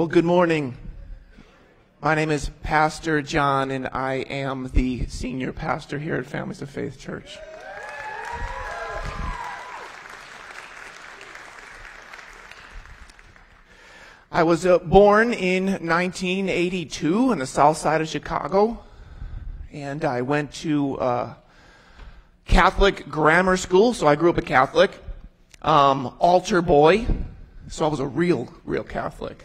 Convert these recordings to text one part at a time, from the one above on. Well, good morning. My name is Pastor John, and I am the senior pastor here at Families of Faith Church. I was born in 1982 on the south side of Chicago, and I went to Catholic grammar school, so I grew up a Catholic, altar boy, so I was a real Catholic.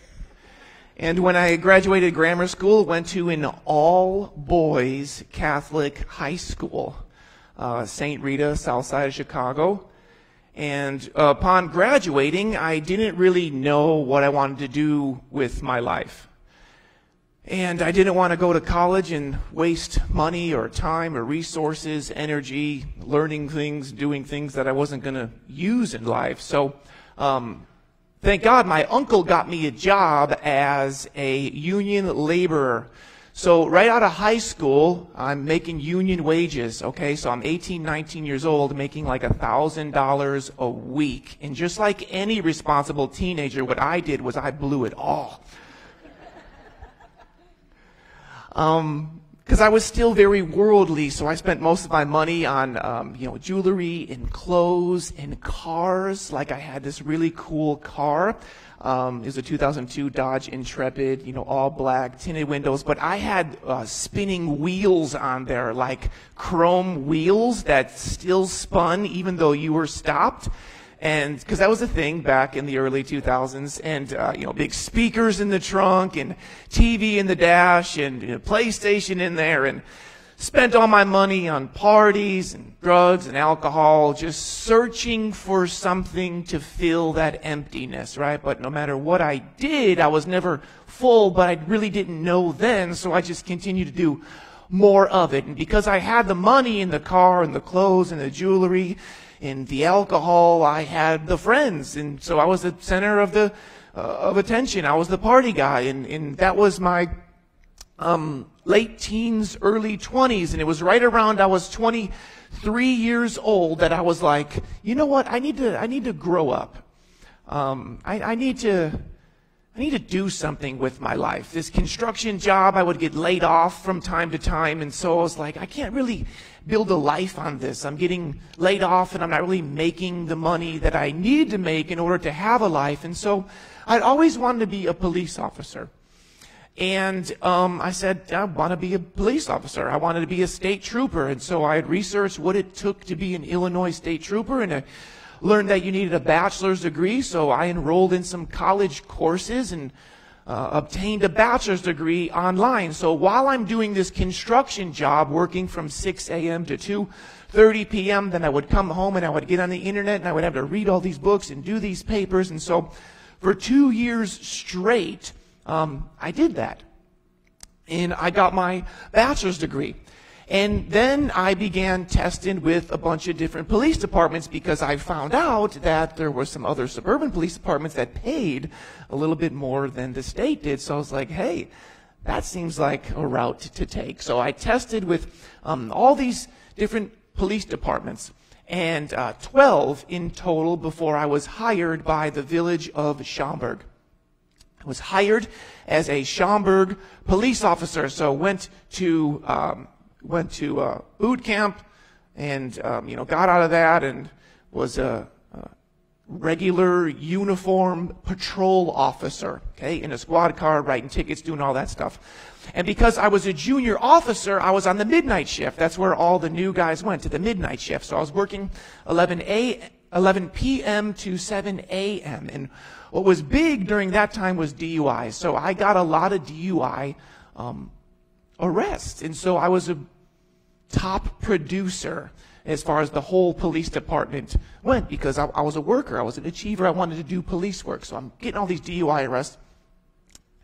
And when I graduated grammar school, went to an all-boys Catholic high school, Saint Rita, south side of Chicago. And upon graduating, I didn't really know what I wanted to do with my life. And I didn't want to go to college and waste money or time or resources, energy, learning things, doing things that I wasn't going to use in life. So thank God my uncle got me a job as a union laborer. So right out of high school, I'm making union wages, okay? So I'm 18, 19 years old, making like $1,000 a week. And just like any responsible teenager, what I did was I blew it all. Because I was still very worldly, so I spent most of my money on, jewelry and clothes and cars. Like I had this really cool car. It was a 2002 Dodge Intrepid, all black, tinted windows. But I had spinning wheels on there, like chrome wheels that still spun even though you were stopped. And because that was a thing back in the early 2000s, and big speakers in the trunk, and TV in the dash, and PlayStation in there, and spent all my money on parties and drugs and alcohol, just searching for something to fill that emptiness, right? But no matter what I did, I was never full, but I really didn't know then, so I just continued to do more of it. And because I had the money in the car and the clothes and the jewelry, in the alcohol, I had the friends, and so I was the center of the of attention. I was the party guy, and that was my late teens, early 20s, and it was right around I was 23 years old that I was like, you know what? I need to grow up. I need to do something with my life. This construction job, I would get laid off from time to time, and so I was like, I can't really build a life on this. I'm getting laid off, and I'm not really making the money that I need to make in order to have a life. And so I'd always wanted to be a police officer. And I said, I want to be a police officer. I wanted to be a state trooper. And so I had researched what it took to be an Illinois state trooper, and learned that you needed a bachelor's degree, so I enrolled in some college courses and obtained a bachelor's degree online. So while I'm doing this construction job, working from 6 a.m. to 2:30 p.m., then I would come home and I would get on the internet and I would have to read all these books and do these papers. And so for 2 years straight, I did that. And I got my bachelor's degree. And then I began testing with a bunch of different police departments because I found out that there were some other suburban police departments that paid a little bit more than the state did. So I was like, hey, that seems like a route to take. So I tested with all these different police departments, and 12 in total before I was hired by the village of Schaumburg. I was hired as a Schaumburg police officer, so went to boot camp and, got out of that and was a regular uniform patrol officer, okay, in a squad car, writing tickets, doing all that stuff. And because I was a junior officer, I was on the midnight shift. That's where all the new guys went, to the midnight shift. So I was working 11 p.m. to 7 a.m. And what was big during that time was DUI. So I got a lot of DUI arrests. And so I was a top producer as far as the whole police department went because I was a worker, I was an achiever, I wanted to do police work. So I'm getting all these DUI arrests.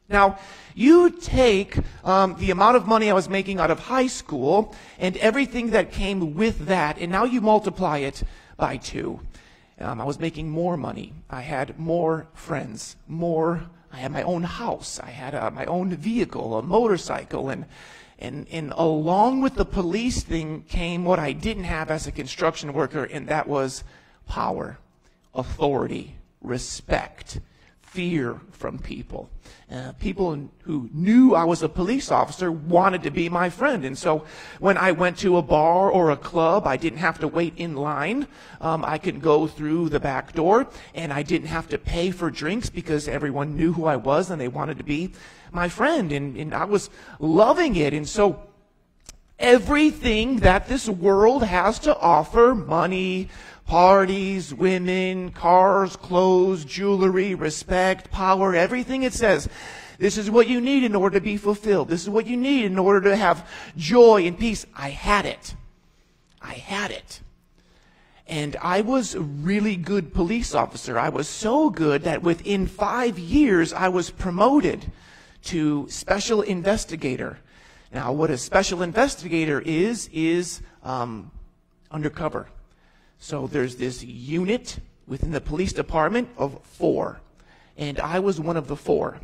Now, you take the amount of money I was making out of high school and everything that came with that, and now you multiply it by 2. I was making more money. I had more friends, I had my own house. I had my own vehicle, a motorcycle, and along with the police thing came what I didn't have as a construction worker, and that was power, authority, respect, fear from people. People who knew I was a police officer wanted to be my friend. And so when I went to a bar or a club, I didn't have to wait in line. I could go through the back door, and I didn't have to pay for drinks because everyone knew who I was and they wanted to be my friend. And I was loving it. And so everything that this world has to offer, money, parties, women, cars, clothes, jewelry, respect, power, everything it says, this is what you need in order to be fulfilled. This is what you need in order to have joy and peace. I had it. I had it. And I was a really good police officer. I was so good that within 5 years, I was promoted to special investigator. Now, what a special investigator is undercover. So there's this unit within the police department of 4, and I was one of the 4,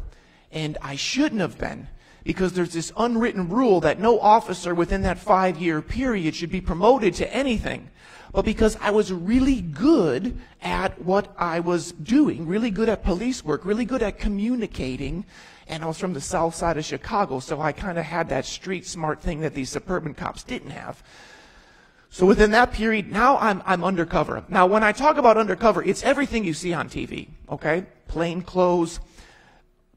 and I shouldn't have been, because there's this unwritten rule that no officer within that 5-year period should be promoted to anything. But because I was really good at what I was doing, really good at police work, really good at communicating, and I was from the south side of Chicago, so I kind of had that street smart thing that these suburban cops didn't have. So within that period, now I'm undercover. Now, when I talk about undercover, it's everything you see on TV, okay? Plain clothes,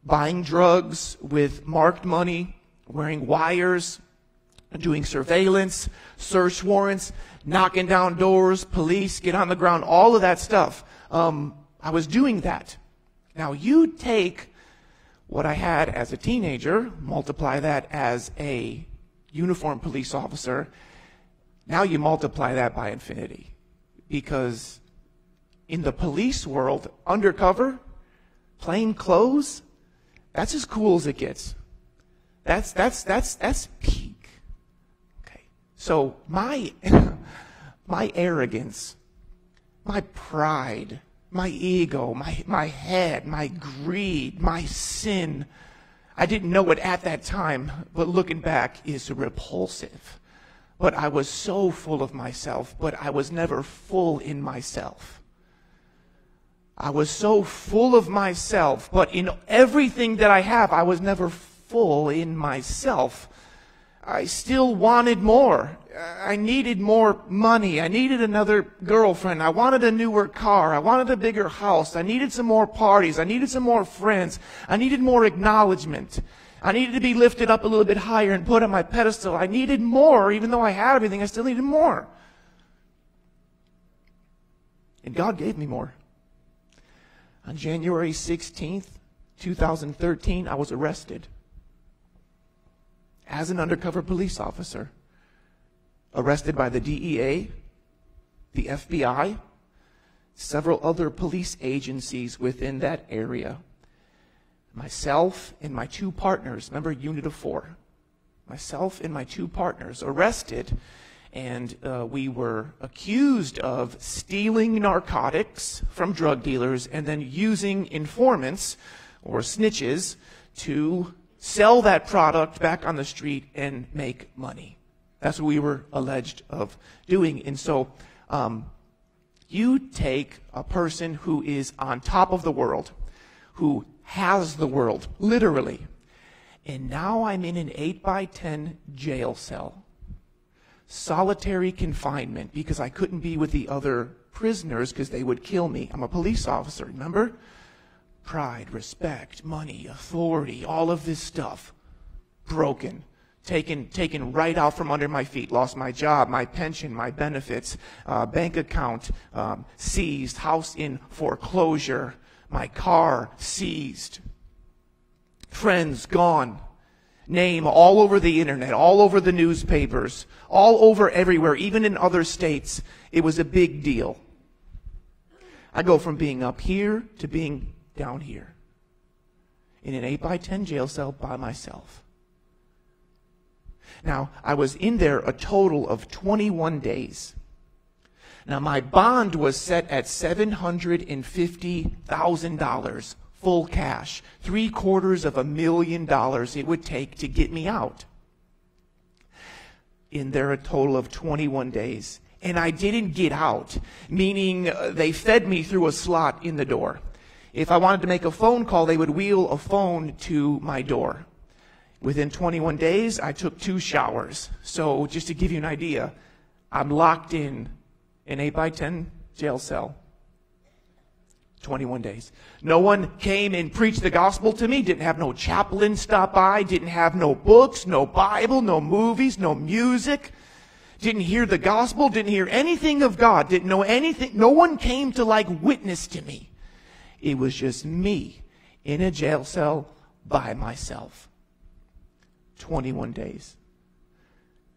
buying drugs with marked money, wearing wires, doing surveillance, search warrants, knocking down doors, police, get on the ground, all of that stuff. I was doing that. Now, you take what I had as a teenager, multiply that as a uniformed police officer, now you multiply that by infinity, because in the police world, undercover, plain clothes, that's as cool as it gets. That's peak. Okay. So my arrogance, my pride, my ego, my head, my greed, my sin, I didn't know it at that time, but looking back is repulsive. But I was so full of myself, but I was never full in myself. I was so full of myself, but in everything that I have, I was never full in myself. I still wanted more. I needed more money. I needed another girlfriend. I wanted a newer car. I wanted a bigger house. I needed some more parties. I needed some more friends. I needed more acknowledgement. I needed to be lifted up a little bit higher and put on my pedestal. I needed more. Even though I had everything, I still needed more. And God gave me more. On January 16th, 2013, I was arrested as an undercover police officer. Arrested by the DEA, the FBI, several other police agencies within that area. Myself and my 2 partners, remember, unit of 4. Myself and my 2 partners arrested, and we were accused of stealing narcotics from drug dealers and then using informants or snitches to sell that product back on the street and make money. That's what we were alleged of doing. And so you take a person who is on top of the world, who has the world, literally. And now I'm in an 8x10 jail cell. Solitary confinement, because I couldn't be with the other prisoners because they would kill me. I'm a police officer, remember? Pride, respect, money, authority, all of this stuff. Broken. Taken right out from under my feet. Lost my job, my pension, my benefits, bank account seized, house in foreclosure. My car seized. Friends gone. Name all over the internet, all over the newspapers, all over everywhere, even in other states. It was a big deal. I go from being up here to being down here in an 8x10 jail cell by myself. Now, I was in there a total of 21 days. Now, my bond was set at $750,000, full cash, $750,000 it would take to get me out. In there a total of 21 days. And I didn't get out, meaning they fed me through a slot in the door. If I wanted to make a phone call, they would wheel a phone to my door. Within 21 days, I took 2 showers. So just to give you an idea, I'm locked in an 8 by 10 jail cell. 21 days. No one came and preached the gospel to me. Didn't have no chaplain stop by. Didn't have no books, no Bible, no movies, no music. Didn't hear the gospel. Didn't hear anything of God. Didn't know anything. No one came to like witness to me. It was just me in a jail cell by myself. 21 days.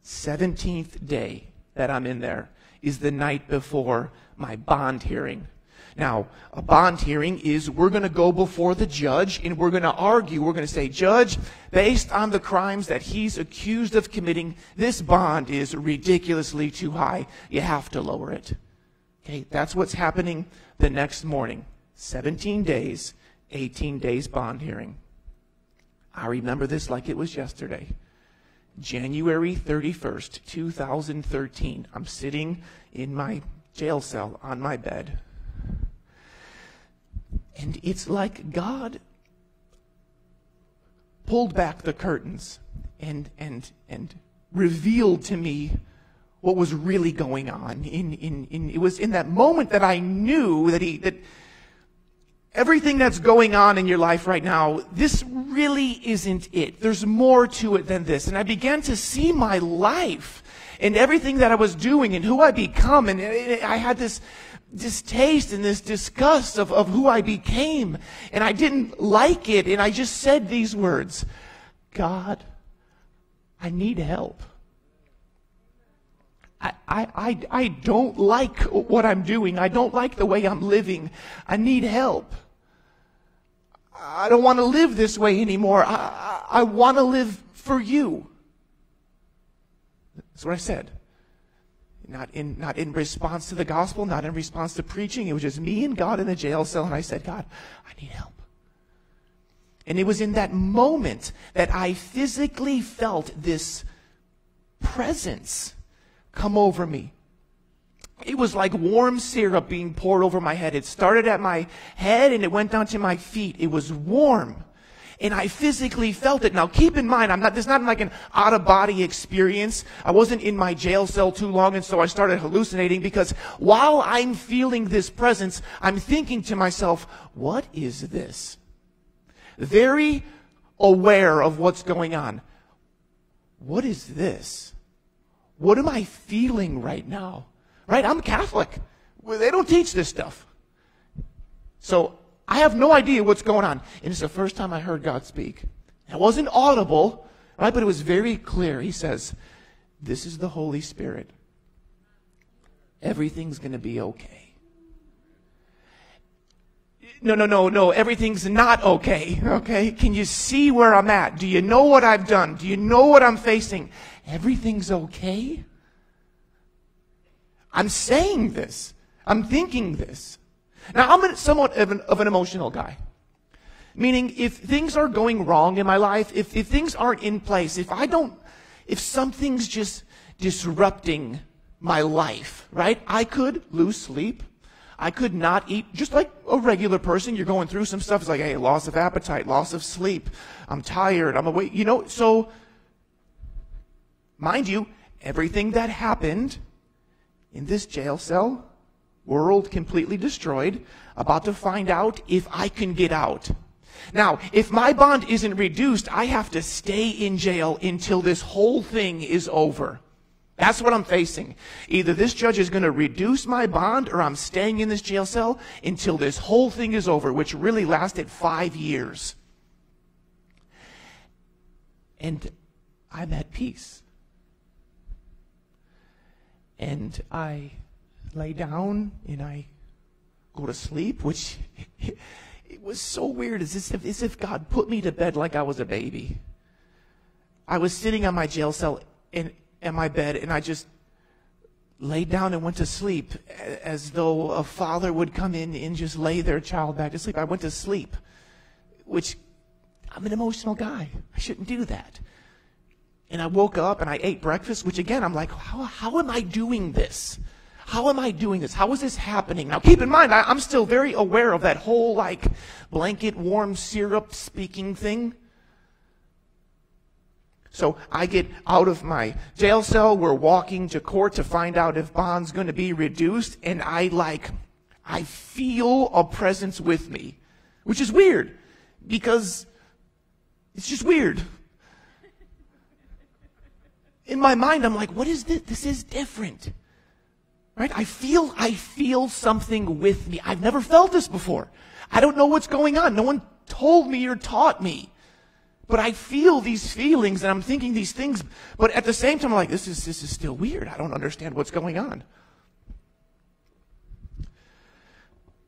17th day that I'm in there is the night before my bond hearing. Now, a bond hearing is we're going to go before the judge and we're going to argue. We're going to say, Judge, based on the crimes that he's accused of committing, this bond is ridiculously too high. You have to lower it. Okay, that's what's happening the next morning. 17 days, 18 days bond hearing. I remember this like it was yesterday. January 31st, 2013. I'm sitting in my jail cell on my bed. And it's like God pulled back the curtains and revealed to me what was really going on. It was in that moment that I knew that everything that's going on in your life right now, this really isn't it. There's more to it than this. And I began to see my life and everything that I was doing and who I become. And I had this distaste and this disgust of who I became. And I didn't like it. And I just said these words, God, I need help. I don't like what I'm doing. I don't like the way I'm living. I need help. I don't want to live this way anymore. I want to live for you. That's what I said. Not in response to the gospel, not in response to preaching. It was just me and God in the jail cell, and I said, God, I need help. And it was in that moment that I physically felt this presence come over me. It was like warm syrup being poured over my head. It started at my head and it went down to my feet. It was warm. And I physically felt it. Now keep in mind, this is not like an out-of-body experience. I wasn't in my jail cell too long, and so I started hallucinating, because while I'm feeling this presence, I'm thinking to myself, what is this? Very aware of what's going on. What is this? What am I feeling right now? Right? I'm Catholic. They don't teach this stuff. So I have no idea what's going on. And it's the first time I heard God speak. It wasn't audible, right? But it was very clear. He says, this is the Holy Spirit. Everything's going to be okay. No. Everything's not okay. Okay? Can you see where I'm at? Do you know what I've done? Do you know what I'm facing? Everything's okay. I'm saying this. I'm thinking this. Now, I'm somewhat of an emotional guy. Meaning, if things are going wrong in my life, if things aren't in place, if something's just disrupting my life, right? I could lose sleep. I could not eat. Just like a regular person, you're going through some stuff. It's like, hey, loss of appetite, loss of sleep. I'm tired. I'm awake. You know, so, mind you, everything that happened in this jail cell, world completely destroyed, about to find out if I can get out. Now, if my bond isn't reduced, I have to stay in jail until this whole thing is over. That's what I'm facing. Either this judge is going to reduce my bond, or I'm staying in this jail cell until this whole thing is over, which really lasted 5 years. And I'm at peace. And I lay down and I go to sleep, which it was so weird. It's as if God put me to bed like I was a baby. I was sitting on my jail cell in my bed, and I just laid down and went to sleep, as though a father would come in and just lay their child back to sleep. I went to sleep, which I'm an emotional guy. I shouldn't do that. And I woke up and I ate breakfast, which again, I'm like, how am I doing this? how am I doing this? How is this happening? Now, keep in mind, I'm still very aware of that whole, like, blanket warm syrup speaking thing. So I get out of my jail cell. We're walking to court to find out if bond's going to be reduced. And I feel a presence with me, which is weird because it's just weird. In my mind, I'm like, what is this? This is different, right? I feel something with me. I've never felt this before. I don't know what's going on. No one told me or taught me. But I feel these feelings, and I'm thinking these things. But at the same time, I'm like, this is still weird. I don't understand what's going on.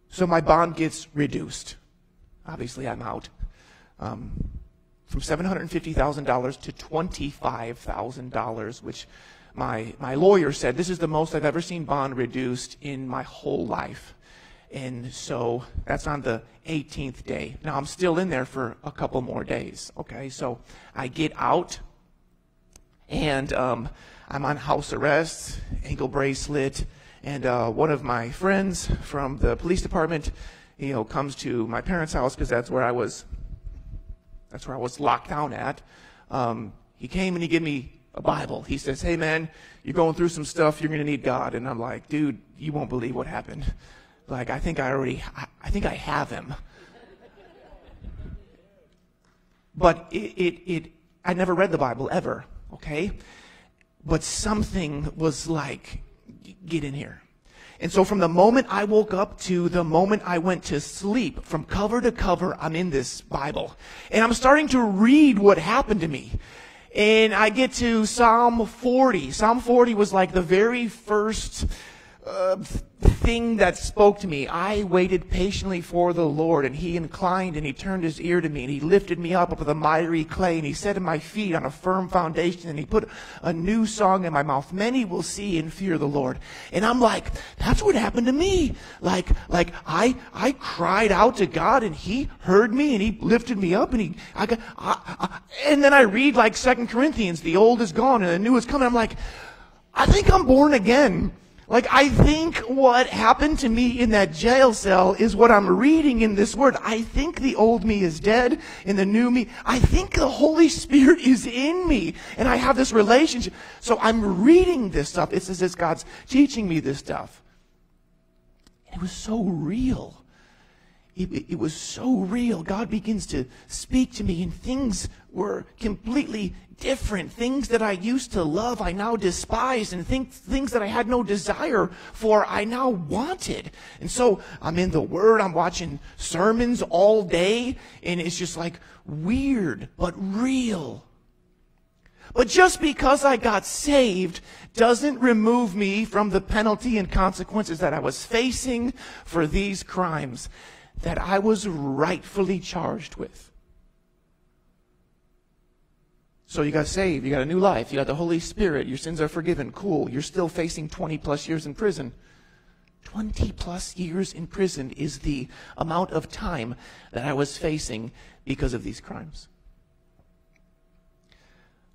So my bond gets reduced. Obviously, I'm out. From $750,000 to $25,000, which my lawyer said, this is the most I've ever seen bond reduced in my whole life. And so that's on the 18th day. Now, I'm still in there for a couple more days. Okay, so I get out, and I'm on house arrest, ankle bracelet, and one of my friends from the police department, you know, comes to my parents' house because that's where I was locked down at. He came and he gave me a Bible. He says, hey, man, you're going through some stuff. You're going to need God. And I'm like, dude, you won't believe what happened. Like, I think I have him. But I never read the Bible ever, okay? But something was like, get in here. And so from the moment I woke up to the moment I went to sleep, from cover to cover, I'm in this Bible. And I'm starting to read what happened to me. And I get to Psalm 40. Psalm 40 was like the very first thing that spoke to me. I waited patiently for the Lord, and he inclined, and he turned his ear to me, and he lifted me up out of the miry clay, and he set my feet on a firm foundation, and he put a new song in my mouth. Many will see and fear the Lord. And I'm like, that's what happened to me. Like I cried out to God, and he heard me, and he lifted me up, and and then I read like Second Corinthians, the old is gone and the new is coming. I'm like, I think I'm born again. Like, I think what happened to me in that jail cell is what I'm reading in this word. I think the old me is dead and the new me. I think the Holy Spirit is in me, and I have this relationship. So I'm reading this stuff. It's as if God's teaching me this stuff. It was so real. It was so real. God begins to speak to me, and things were completely different. Things that I used to love, I now despise, and things that I had no desire for, I now wanted. And so I'm in the Word, I'm watching sermons all day, and it's just like weird, but real. But just because I got saved doesn't remove me from the penalty and consequences that I was facing for these crimes that I was rightfully charged with. So you got saved, you got a new life, you got the Holy Spirit, your sins are forgiven, cool. You're still facing 20 plus years in prison. 20 plus years in prison is the amount of time that I was facing because of these crimes.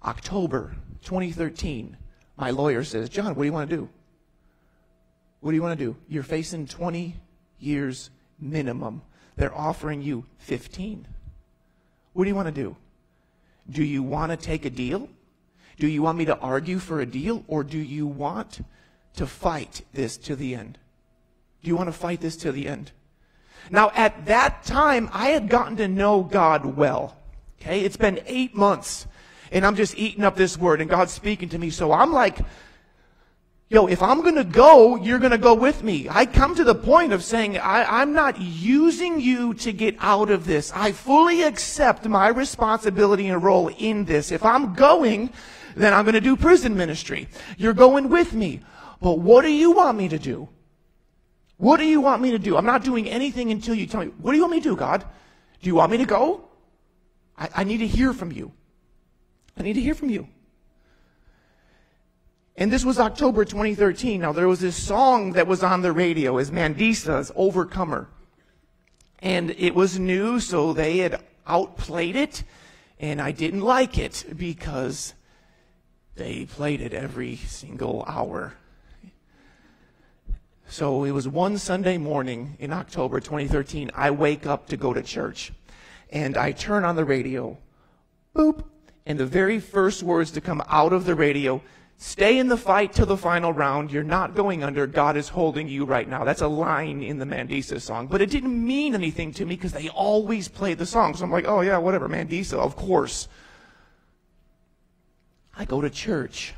October 2013, my lawyer says, John, what do you want to do? What do you want to do? You're facing 20 years minimum. They're offering you 15. What do you want to do? Do you want to take a deal? Do you want me to argue for a deal? Or do you want to fight this to the end? Do you want to fight this to the end? Now, at that time, I had gotten to know God well. Okay, it's been 8 months, and I'm just eating up this word, and God's speaking to me. So I'm like, yo, if I'm going to go, you're going to go with me. I come to the point of saying, I'm not using you to get out of this. I fully accept my responsibility and role in this. If I'm going, then I'm going to do prison ministry. You're going with me. But what do you want me to do? What do you want me to do? I'm not doing anything until you tell me. What do you want me to do, God? Do you want me to go? I need to hear from you. I need to hear from you. And this was October 2013. Now, there was this song that was on the radio. It's Mandisa's Overcomer. And it was new, so they had outplayed it. And I didn't like it because they played it every single hour. So it was one Sunday morning in October 2013, I wake up to go to church, and I turn on the radio, boop, and the very first words to come out of the radio, stay in the fight till the final round, you're not going under, God is holding you right now. That's a line in the Mandisa song, but it didn't mean anything to me because they always played the song. So I'm like, oh yeah, whatever, Mandisa, of course. I go to church.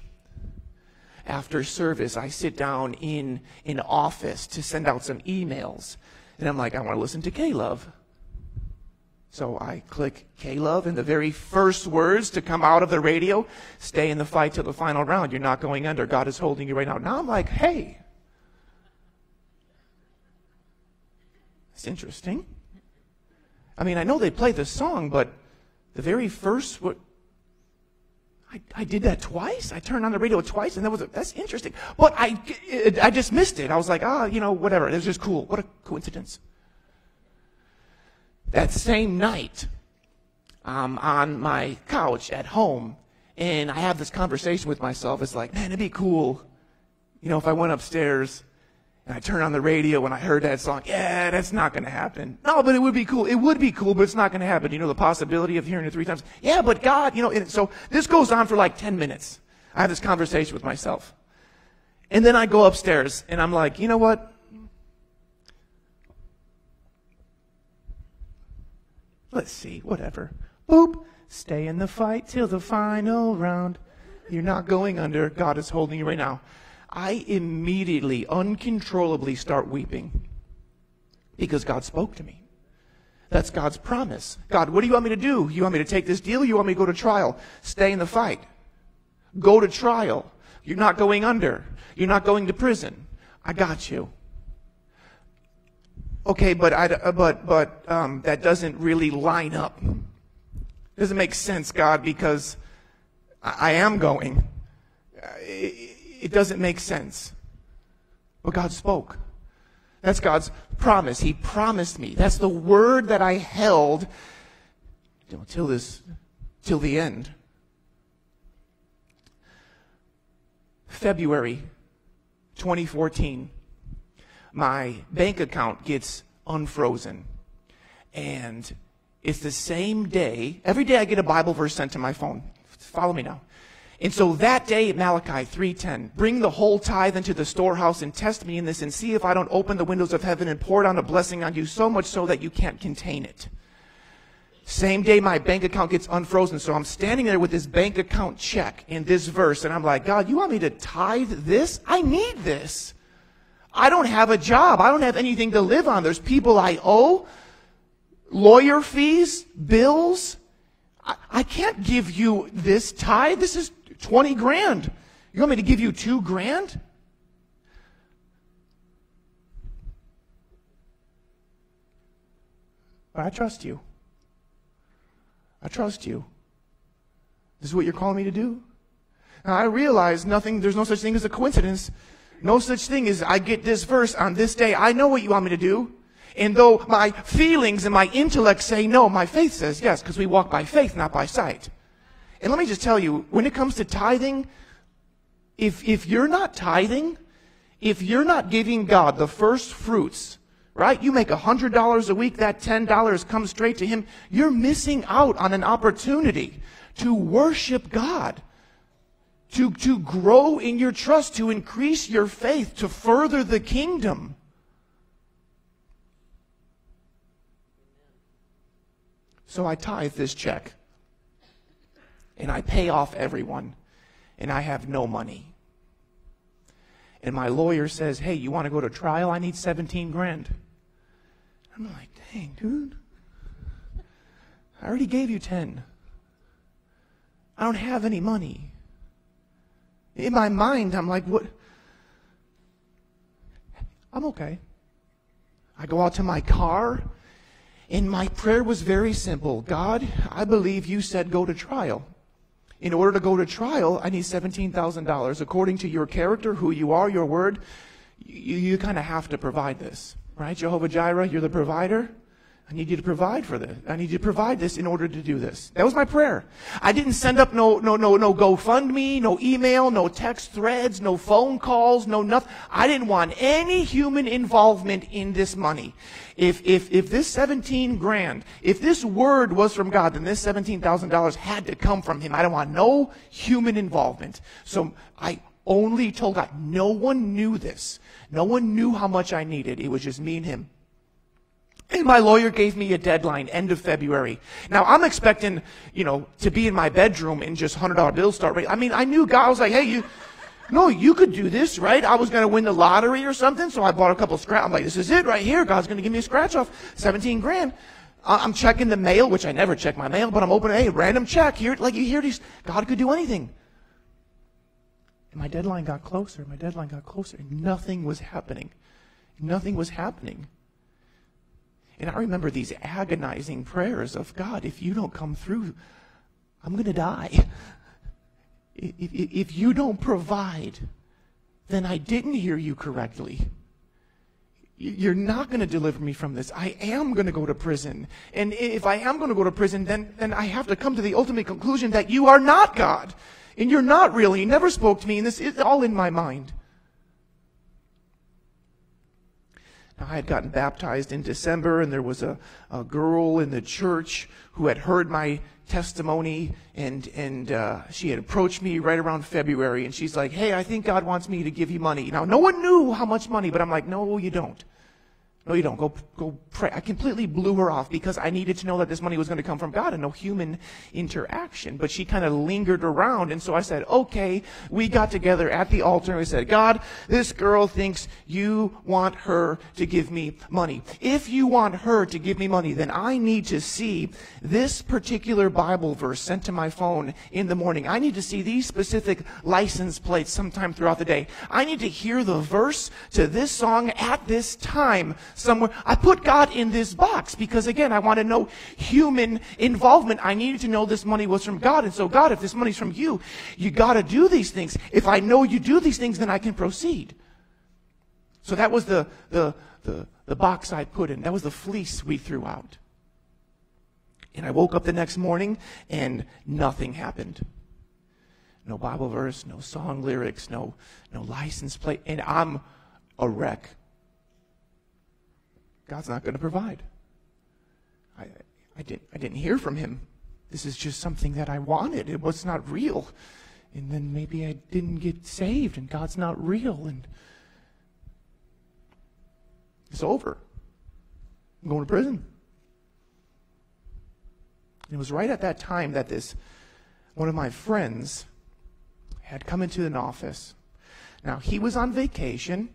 After service, I sit down in an office to send out some emails. And I'm like, I want to listen to K-Love. So I click K-Love, and the very first words to come out of the radio, stay in the fight till the final round. You're not going under. God is holding you right now. Now I'm like, hey, it's interesting. I mean, I know they play this song, but the very first word, I did that twice. I turned on the radio twice, and that's interesting. But I just missed it. I was like, ah, you know, whatever. It was just cool. What a coincidence. That same night, I'm on my couch at home, and I have this conversation with myself. It's like, man, it'd be cool, you know, if I went upstairs and I turned on the radio and I heard that song. Yeah, that's not going to happen. No, but it would be cool. It would be cool, but it's not going to happen. You know, the possibility of hearing it three times. Yeah, but God, you know. And so this goes on for like 10 minutes. I have this conversation with myself. And then I go upstairs, and I'm like, you know what? Let's see, whatever. Boop. Stay in the fight till the final round. You're not going under. God is holding you right now. I immediately, uncontrollably start weeping because God spoke to me. That's God's promise. God, what do you want me to do? You want me to take this deal? You want me to go to trial? Stay in the fight. Go to trial. You're not going under. You're not going to prison. I got you. Okay, but that doesn't really line up. It doesn't make sense, God, because I am going. It doesn't make sense. But God spoke. That's God's promise. He promised me. That's the word that I held till the end. February 2014, my bank account gets unfrozen. And it's the same day. Every day I get a Bible verse sent to my phone. Follow me now. And so that day, Malachi 3:10, bring the whole tithe into the storehouse and test me in this and see if I don't open the windows of heaven and pour down a blessing on you so much so that you can't contain it. Same day, my bank account gets unfrozen. So I'm standing there with this bank account check in this verse. And I'm like, God, you want me to tithe this? I need this. I don't have a job. I don't have anything to live on. There's people I owe, lawyer fees, bills. I can't give you this tithe. This is $20,000. You want me to give you $2,000? But I trust you. I trust you. This is what you're calling me to do. Now, I realize there's no such thing as a coincidence. No such thing as I get this verse on this day. I know what you want me to do. And though my feelings and my intellect say no, my faith says yes, because we walk by faith, not by sight. And let me just tell you, when it comes to tithing, if you're not tithing, if you're not giving God the first fruits, right? You make $100 a week, that $10 comes straight to Him. You're missing out on an opportunity to worship God, to grow in your trust, to increase your faith, to further the kingdom. So I tithe this check. And I pay off everyone, and I have no money. And my lawyer says, hey, you want to go to trial? I need $17,000. I'm like, dang, dude. I already gave you 10. I don't have any money. In my mind, I'm like, what? I'm okay. I go out to my car, and my prayer was very simple. God, I believe you said go to trial. In order to go to trial, I need $17,000. According to your character, who you are, your word, you kind of have to provide this, right? Jehovah Jireh, you're the provider. I need you to provide for this. I need you to provide this in order to do this. That was my prayer. I didn't send up no GoFundMe, no email, no text threads, no phone calls, no nothing. I didn't want any human involvement in this money. If this $17,000, if this word was from God, then this $17,000 had to come from him. I don't want no human involvement. So I only told God. No one knew this. No one knew how much I needed. It was just me and him. And my lawyer gave me a deadline, end of February. Now, I'm expecting, to be in my bedroom and just $100 bills start raining. I mean, I knew God. I was like, hey, you could do this, right? I was going to win the lottery or something, so I bought a couple of scratch. I'm like, this is it right here. God's going to give me a scratch off, $17,000. I'm checking the mail, which I never check my mail, but I'm opening, hey, random check. Here, like you hear these, God could do anything. And my deadline got closer. And nothing was happening. And I remember these agonizing prayers of, God, if you don't come through, I'm going to die. If you don't provide, then I didn't hear you correctly. You're not going to deliver me from this. I am going to go to prison. And if I am going to go to prison, then I have to come to the ultimate conclusion that you are not God. And you're not really. You never spoke to me. And this is all in my mind. I had gotten baptized in December, and there was a girl in the church who had heard my testimony, and she had approached me right around February, and she's like, hey, I think God wants me to give you money. Now, no one knew how much money, but I'm like, no, you don't. No, you don't. Go pray. I completely blew her off because I needed to know that this money was going to come from God and no human interaction. But she kind of lingered around. And so I said, okay, we got together at the altar and we said, God, this girl thinks you want her to give me money. If you want her to give me money, then I need to see this particular Bible verse sent to my phone in the morning. I need to see these specific license plates sometime throughout the day. I need to hear the verse to this song at this time. Somewhere I put God in this box because, again, I want to know human involvement. I needed to know this money was from God. And so, God, if this money's from you, you got to do these things. If I know you do these things, then I can proceed. So that was the box I put in. That was the fleece we threw out. And I woke up the next morning and nothing happened. No Bible verse, no song lyrics, no license plate. And I'm a wreck. God's not going to provide. I didn't hear from him. This is just something that I wanted. It was not real. And then maybe I didn't get saved, and God's not real, and it's over. I'm going to prison. And it was right at that time that one of my friends had come into an office. Now, he was on vacation.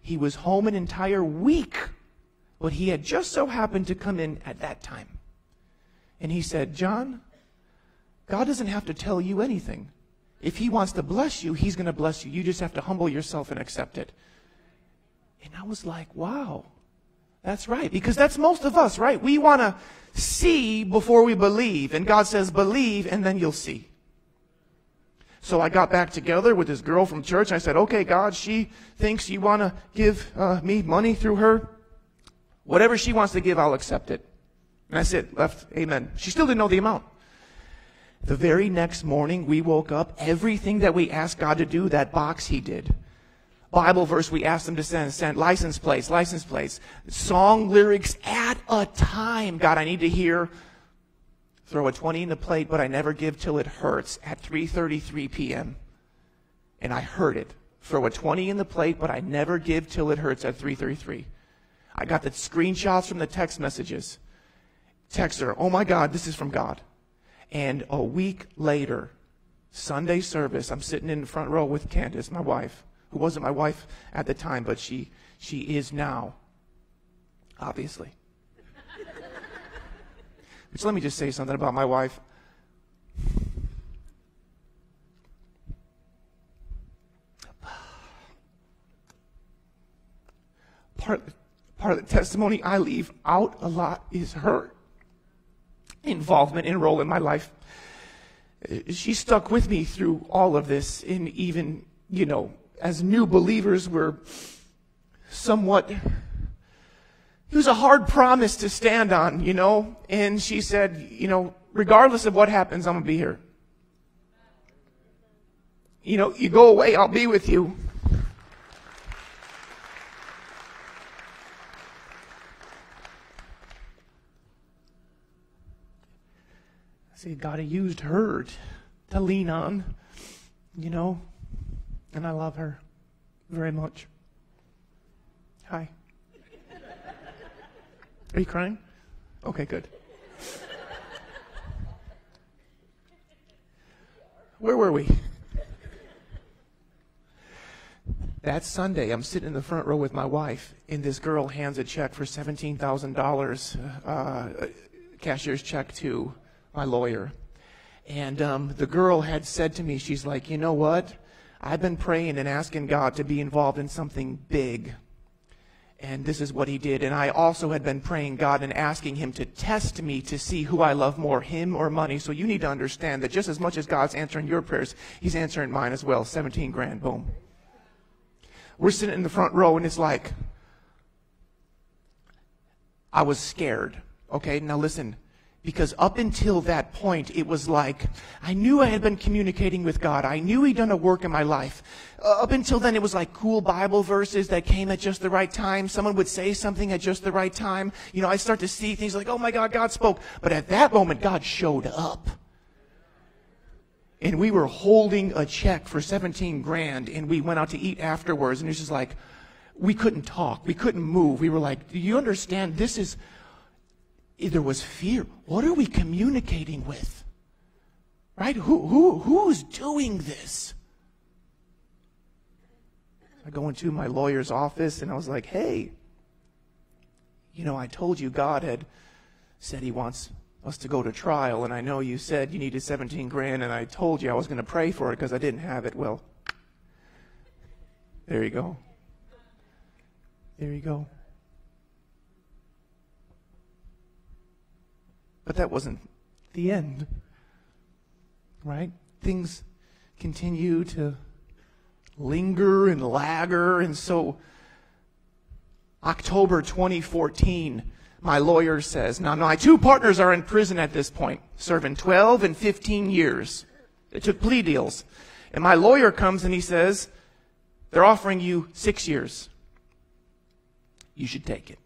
He was home an entire week. But he had just so happened to come in at that time. And he said, John, God doesn't have to tell you anything. If he wants to bless you, he's going to bless you. You just have to humble yourself and accept it. And I was like, wow, that's right. Because that's most of us, right? We want to see before we believe. And God says, believe, and then you'll see. So I got back together with this girl from church. I said, okay, God, she thinks you want to give me money through her. Whatever she wants to give, I'll accept it. And that's it. Left. Amen. She still didn't know the amount. The very next morning, we woke up. Everything that we asked God to do, that box he did. Bible verse we asked him to send. License plates. Song lyrics at a time. God, I need to hear. Throw a 20 in the plate, but I never give till it hurts. At 3:33 p.m. And I heard it. Throw a 20 in the plate, but I never give till it hurts. At 3:33. I got the screenshots from the text messages. Text her, oh my God, this is from God. And a week later, Sunday service, I'm sitting in the front row with Candace, my wife, who wasn't my wife at the time, but she is now, obviously. Which let me just say something about my wife. Part of the testimony I leave out a lot is her involvement and role in my life. She stuck with me through all of this, and even, as new believers, we're somewhat It was a hard promise to stand on, you know. And she said, you know, regardless of what happens, I'm going to be here. You know, you go away, I'll be with you. See, God used her to lean on, you know, and I love her very much. Hi. Are you crying? Okay, good. Where were we? That Sunday, I'm sitting in the front row with my wife, and this girl hands a check for $17,000, cashier's check to my lawyer. And the girl had said to me, she's like, you know what? I've been praying and asking God to be involved in something big. And this is what he did. And I also had been praying God and asking him to test me to see who I love more, him or money. So you need to understand that just as much as God's answering your prayers, he's answering mine as well. 17 grand, boom. We're sitting in the front row, and it's like, I was scared. Okay, now listen. Because up until that point, it was like, I knew I had been communicating with God. I knew he'd done a work in my life. Up until then, it was like cool Bible verses that came at just the right time. Someone would say something at just the right time. You know, I start to see things like, oh my God, God spoke. But at that moment, God showed up. And we were holding a check for 17 grand, and we went out to eat afterwards. And it was just like, we couldn't talk. We couldn't move. We were like, do you understand? This is... There was fear. What are we communicating with? Right? Who's doing this? I go into my lawyer's office and I was like, hey, you know, I told you God had said he wants us to go to trial, and I know you said you needed 17 grand, and I told you I was going to pray for it because I didn't have it. Well, there you go. There you go. But that wasn't the end, right? Things continue to linger and lagger. And so October 2014, my lawyer says, now my two partners are in prison at this point, serving 12 and 15 years. They took plea deals. And my lawyer comes and he says, they're offering you 6 years. You should take it.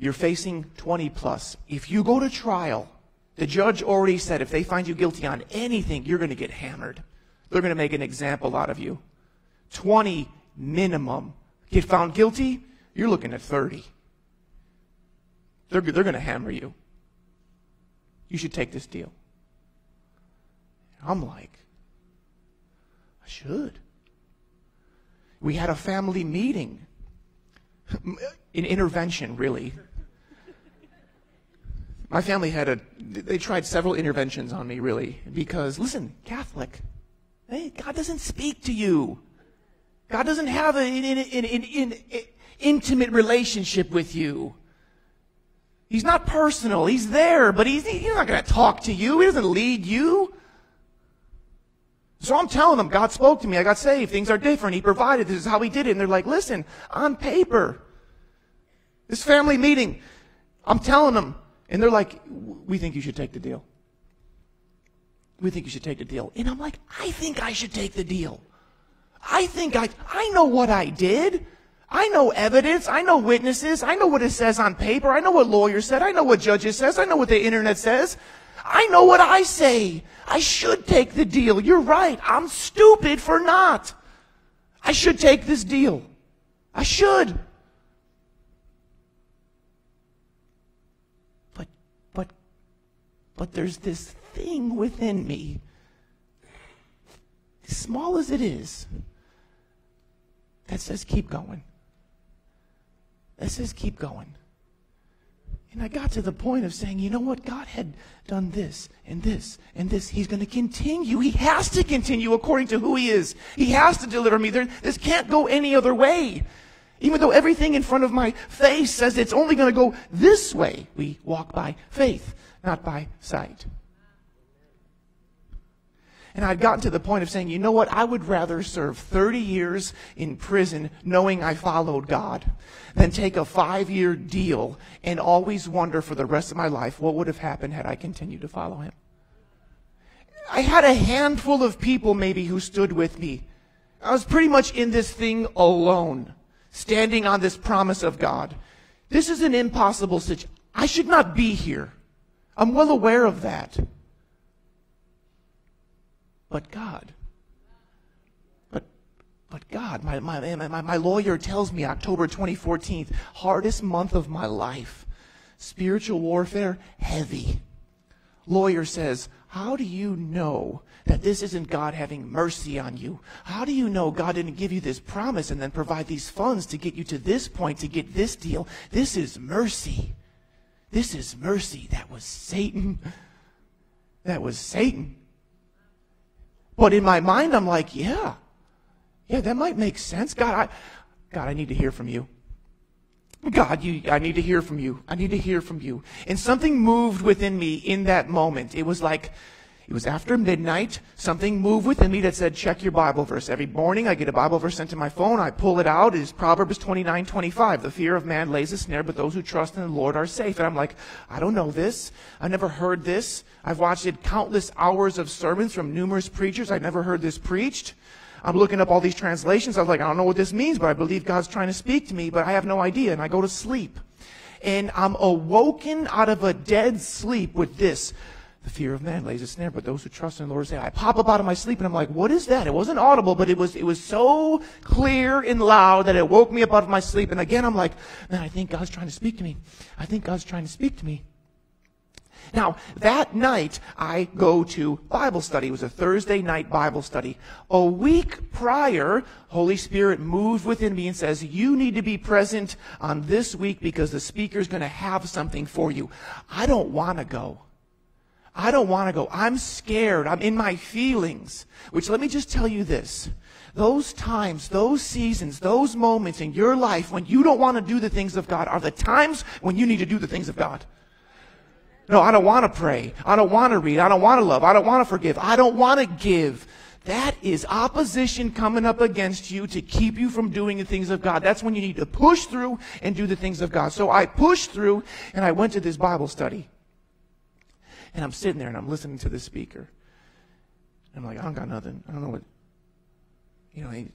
You're facing 20 plus. If you go to trial, the judge already said if they find you guilty on anything, you're going to get hammered. They're going to make an example out of you. 20 minimum. Get found guilty, you're looking at 30. They're going to hammer you. You should take this deal. I'm like, I should. We had a family meeting. An intervention, really. My family had they tried several interventions on me, really, because, listen, Catholic, hey, God doesn't speak to you. God doesn't have an intimate relationship with you. He's not personal. He's there, but he's not going to talk to you. He doesn't lead you. So I'm telling them, God spoke to me. I got saved. Things are different. He provided. This is how he did it. And they're like, listen, on paper, this family meeting, I'm telling them. And they're like, we think you should take the deal. We think you should take the deal. And I'm like, I think I should take the deal. I think I know what I did. I know evidence. I know witnesses. I know what it says on paper. I know what lawyers said. I know what judges says. I know what the internet says. I know what I say. I should take the deal. You're right. I'm stupid for not. I should take this deal. I should. But there's this thing within me, as small as it is, that says keep going. That says keep going. And I got to the point of saying, you know what? God had done this and this and this. He's going to continue. He has to continue according to who he is. He has to deliver me. This can't go any other way. Even though everything in front of my face says it's only going to go this way. We walk by faith, not by sight. And I'd gotten to the point of saying, you know what, I would rather serve 30 years in prison knowing I followed God than take a 5-year deal and always wonder for the rest of my life what would have happened had I continued to follow him. I had a handful of people maybe who stood with me. I was pretty much in this thing alone, standing on this promise of God. This is an impossible situation. I should not be here. I'm well aware of that. But God. But God, my lawyer tells me October 2014, hardest month of my life. Spiritual warfare, heavy. Lawyer says, how do you know that this isn't God having mercy on you? How do you know God didn't give you this promise and then provide these funds to get you to this point, to get this deal? This is mercy. This is mercy. That was Satan. That was Satan. But in my mind, I'm like, yeah, that might make sense. God, I need to hear from you. God, I need to hear from you. I need to hear from you. And something moved within me in that moment. It was like, it was after midnight. Something moved within me that said, check your Bible verse. Every morning I get a Bible verse sent to my phone. I pull it out. It is Proverbs 29:25. The fear of man lays a snare, but those who trust in the Lord are safe. And I'm like, I don't know this. I've never heard this. I've watched it countless hours of sermons from numerous preachers. I've never heard this preached. I'm looking up all these translations. I was like, I don't know what this means, but I believe God's trying to speak to me, but I have no idea. And I go to sleep. And I'm awoken out of a dead sleep with this. The fear of man lays a snare, but those who trust in the Lord say, I pop up out of my sleep and I'm like, what is that? It wasn't audible, but it was so clear and loud that it woke me up out of my sleep. And again, I'm like, man, I think God's trying to speak to me. I think God's trying to speak to me. Now, that night, I go to Bible study. It was a Thursday night Bible study. A week prior, Holy Spirit moved within me and says, you need to be present on this week because the speaker's going to have something for you. I don't want to go. I don't want to go. I'm scared. I'm in my feelings. Which, let me just tell you this. Those times, those seasons, those moments in your life when you don't want to do the things of God are the times when you need to do the things of God. No, I don't want to pray. I don't want to read. I don't want to love. I don't want to forgive. I don't want to give. That is opposition coming up against you to keep you from doing the things of God. That's when you need to push through and do the things of God. So I pushed through and I went to this Bible study. And I'm sitting there and I'm listening to the speaker. And I'm like, I don't got nothing. I don't know what, you know,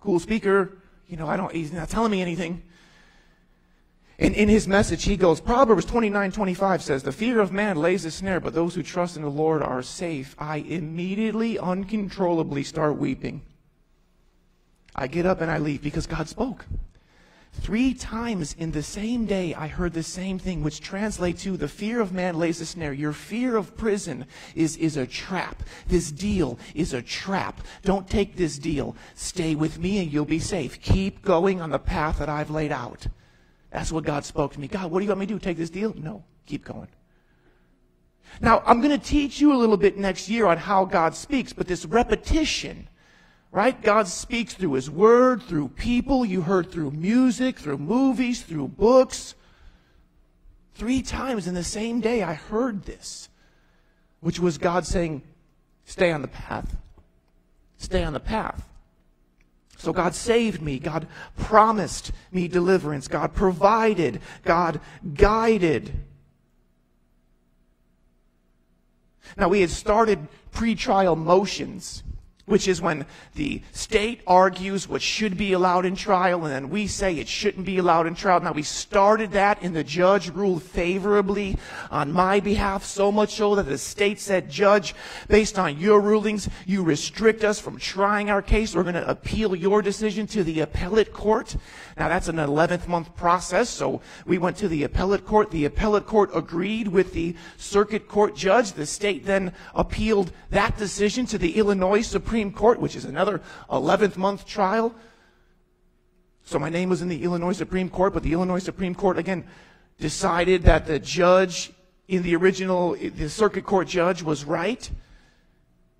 cool speaker. You know, he's not telling me anything. And in his message, he goes, Proverbs 29:25 says, the fear of man lays a snare, but those who trust in the Lord are safe. I immediately, uncontrollably start weeping. I get up and I leave because God spoke. 3 times in the same day, I heard the same thing, which translates to the fear of man lays a snare. Your fear of prison is a trap. This deal is a trap. Don't take this deal. Stay with me and you'll be safe. Keep going on the path that I've laid out. That's what God spoke to me. God, what do you want me to do? Take this deal? No, keep going. Now, I'm going to teach you a little bit next year on how God speaks, but this repetition, right? God speaks through his word, through people. You heard through music, through movies, through books. 3 times in the same day I heard this, which was God saying, stay on the path. Stay on the path. So God saved me. God promised me deliverance. God provided. God guided. Now, we had started pretrial motions, which is when the state argues what should be allowed in trial, and then we say it shouldn't be allowed in trial. Now, we started that, and the judge ruled favorably on my behalf, so much so that the state said, Judge, based on your rulings, you restrict us from trying our case. We're going to appeal your decision to the appellate court. Now, that's an 11th-month process, so we went to the appellate court. The appellate court agreed with the circuit court judge. The state then appealed that decision to the Illinois Supreme Court, which is another 11th-month trial. So my name was in the Illinois Supreme Court, but the Illinois Supreme Court, again, decided that the judge in the original, the circuit court judge was right.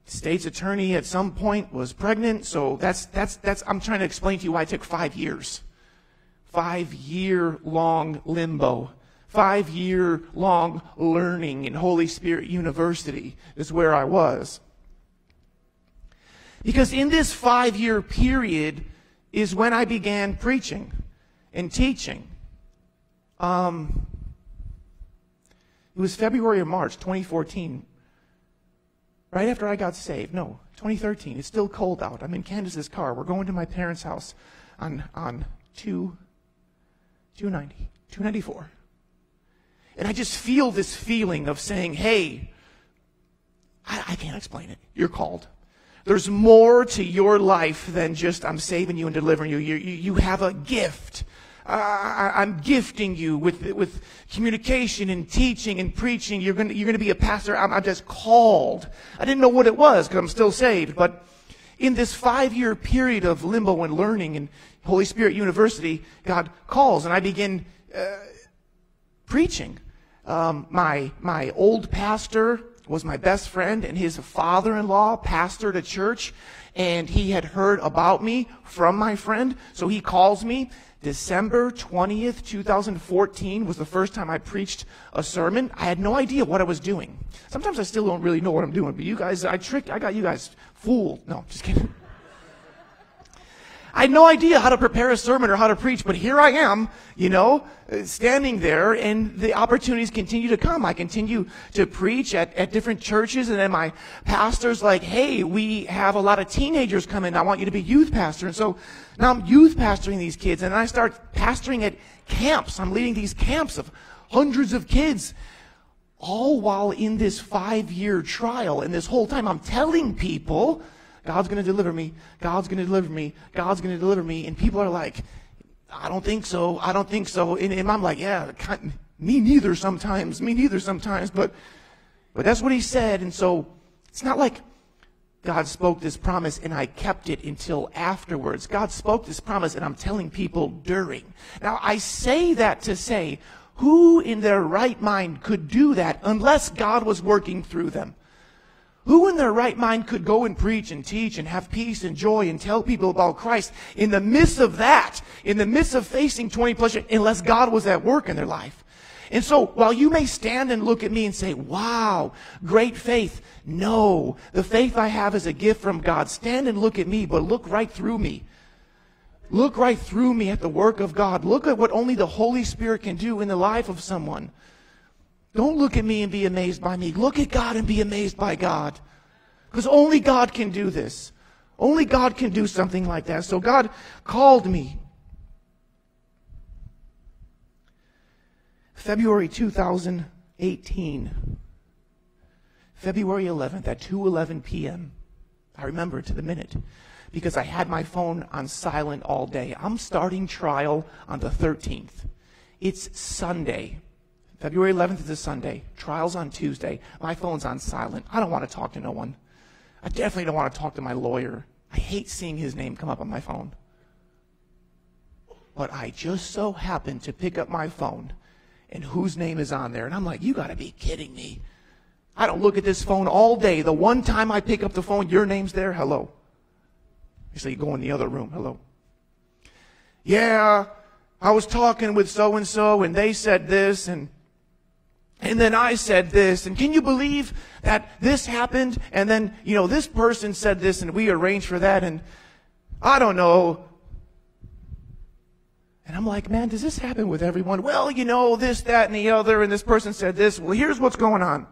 State's attorney at some point was pregnant, so that's I'm trying to explain to you why it took 5 years. 5-year-long limbo. 5-year-long learning in Holy Spirit University is where I was. Because in this 5-year period is when I began preaching and teaching. It was February or March 2014, right after I got saved. No, 2013. It's still cold out. I'm in Candace's car. We're going to my parents' house on 294. And I just feel this feeling of saying, hey, I can't explain it. You're called. There's more to your life than just I'm saving you and delivering you. You have a gift. I'm gifting you with communication and teaching and preaching. You're gonna be a pastor. I'm just called. I didn't know what it was because I'm still saved. But in this 5-year period of limbo and learning in Holy Spirit University, God calls, and I begin preaching. My old pastor was my best friend, and his father-in-law pastored a church, and he had heard about me from my friend, so he calls me. December 20th, 2014 was the first time I preached a sermon. I had no idea what I was doing. Sometimes I still don't really know what I'm doing, but you guys, I got you guys fooled. No, just kidding. I had no idea how to prepare a sermon or how to preach, but here I am, you know, standing there, and the opportunities continue to come. I continue to preach at different churches, and then my pastor's like, hey, we have a lot of teenagers coming. I want you to be youth pastor. And so now I'm youth pastoring these kids, and I start pastoring at camps. I'm leading these camps of hundreds of kids, all while in this 5-year trial. And this whole time I'm telling people, God's going to deliver me, God's going to deliver me, God's going to deliver me. And people are like, I don't think so, I don't think so. And I'm like, yeah, me neither sometimes. But that's what he said. And so it's not like God spoke this promise and I kept it until afterwards. God spoke this promise and I'm telling people during. Now, I say that to say, who in their right mind could do that unless God was working through them? Who in their right mind could go and preach and teach and have peace and joy and tell people about Christ in the midst of that, in the midst of facing 20+ years, unless God was at work in their life? And so, while you may stand and look at me and say, wow, great faith, no, the faith I have is a gift from God. Stand and look at me, but look right through me. Look right through me at the work of God. Look at what only the Holy Spirit can do in the life of someone. Don't look at me and be amazed by me. Look at God and be amazed by God. Because only God can do this. Only God can do something like that. So God called me. February 2018. February 11th at 2:11 p.m. I remember to the minute. Because I had my phone on silent all day. I'm starting trial on the 13th. It's Sunday. February 11th is a Sunday. Trial's on Tuesday. My phone's on silent. I don't want to talk to no one. I definitely don't want to talk to my lawyer. I hate seeing his name come up on my phone. But I just so happened to pick up my phone and whose name is on there. And I'm like, you got to be kidding me. I don't look at this phone all day. The one time I pick up the phone, your name's there. Hello. You say, you go in the other room. Hello. Yeah, I was talking with so-and-so and they said this and then I said this, and can you believe that this happened? And then, you know, this person said this, and we arranged for that, and I don't know. And I'm like, man, does this happen with everyone? Well, you know, this, that, and the other, and this person said this. Well, here's what's going on.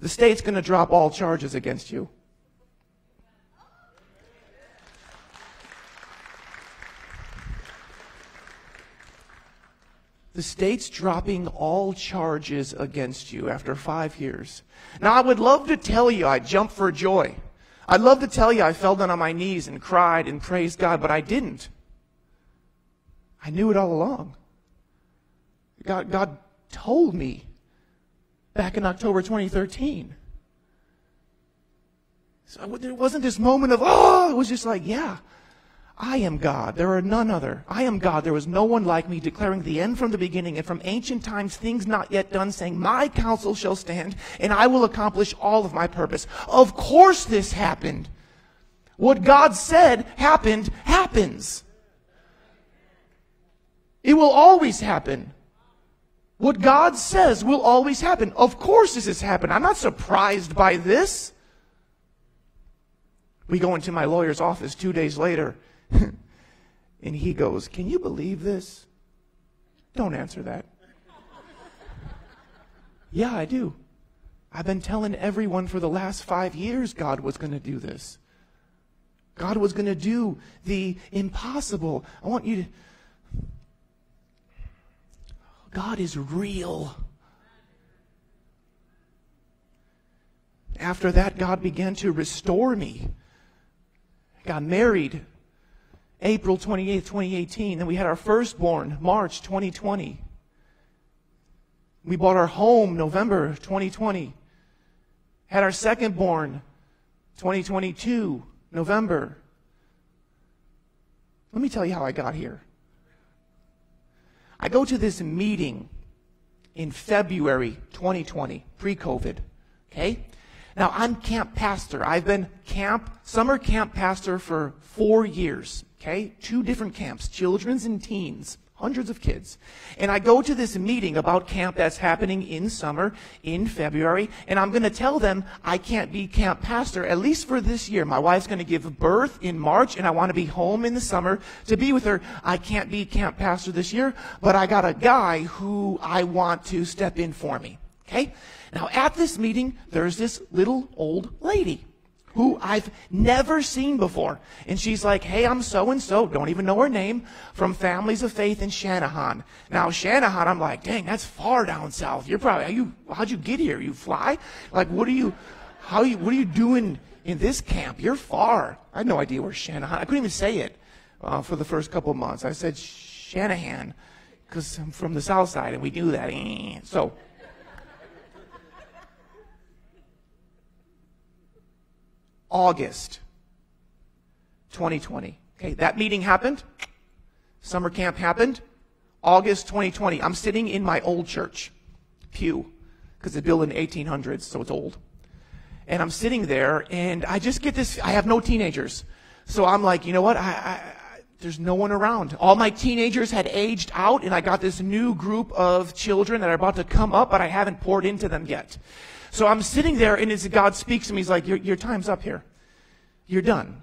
The state's going to drop all charges against you. The state's dropping all charges against you after 5 years. Now, I would love to tell you I jumped for joy. I'd love to tell you I fell down on my knees and cried and praised God, but I didn't. I knew it all along. God told me back in October 2013. So there wasn't this moment of, oh, it was just like, yeah. I am God. There are none other. I am God. There was no one like me, declaring the end from the beginning and from ancient times things not yet done, saying, my counsel shall stand and I will accomplish all of my purpose. Of course this happened. What God said happened, happens. It will always happen. What God says will always happen. Of course this has happened. I'm not surprised by this. We go into my lawyer's office 2 days later, and he goes, "Can you believe this?" Don't answer that. "Yeah, I do. I've been telling everyone for the last 5 years God was going to do this. God was going to do the impossible. I want you to..." God is real. After that, God began to restore me. Got married April 28, 2018. Then we had our firstborn March 2020. We bought our home November 2020. Had our secondborn 2022, November. Let me tell you how I got here. I go to this meeting in February 2020, pre-COVID, okay? Now, I'm camp pastor. I've been summer camp pastor for 4 years, okay? 2 different camps, children's and teens, hundreds of kids. And I go to this meeting about camp that's happening in summer, in February, and I'm going to tell them I can't be camp pastor, at least for this year. My wife's going to give birth in March, and I want to be home in the summer to be with her. I can't be camp pastor this year, but I got a guy who I want to step in for me, okay? Now, at this meeting, there's this little old lady who I've never seen before. And she's like, "Hey, I'm so-and-so," don't even know her name, "from Families of Faith in Shanahan." Now, Shanahan, I'm like, dang, that's far down south. You're probably, how'd you get here? You fly? Like, what are you doing in this camp? You're far. I had no idea where Shanahan, I couldn't even say it for the first couple of months. I said Shanahan, because I'm from the south side, and we do that. So... August 2020. Okay, that meeting happened. Summer camp happened. August 2020. I'm sitting in my old church pew because it's built in the 1800s, so it's old. And I'm sitting there, and I just get this. I have no teenagers, so I'm like, you know what? There's no one around. All my teenagers had aged out, and I got this new group of children that are about to come up, but I haven't poured into them yet. So I'm sitting there, and as God speaks to me, he's like, your time's up here. You're done.